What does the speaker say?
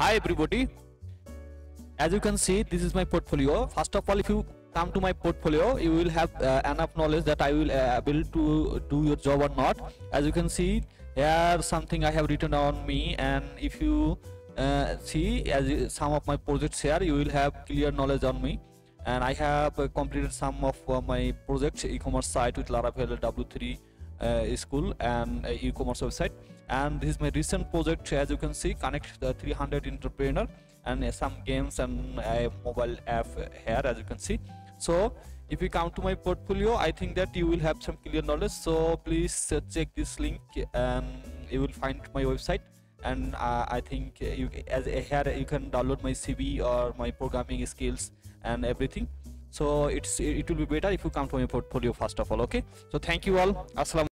Hi everybody, as you can see, this is my portfolio. First of all, if you come to my portfolio, you will have enough knowledge that I will able to do your job or not. As you can see, here something I have written on me, and if you see some of my projects here, you will have clear knowledge on me. And I have completed some of my projects: e-commerce site with Laravel, W3 school, and e-commerce website. And this is my recent project. As you can see, connect the 300 entrepreneur, and some games and a mobile app here, as you can see. So if you come to my portfolio, I think that you will have some clear knowledge. So please check this link, and you will find my website. And I think here you can download my CV or my programming skills and everything. So it will be better if you come to my portfolio first of all. Okay, so thank you all. Assalam.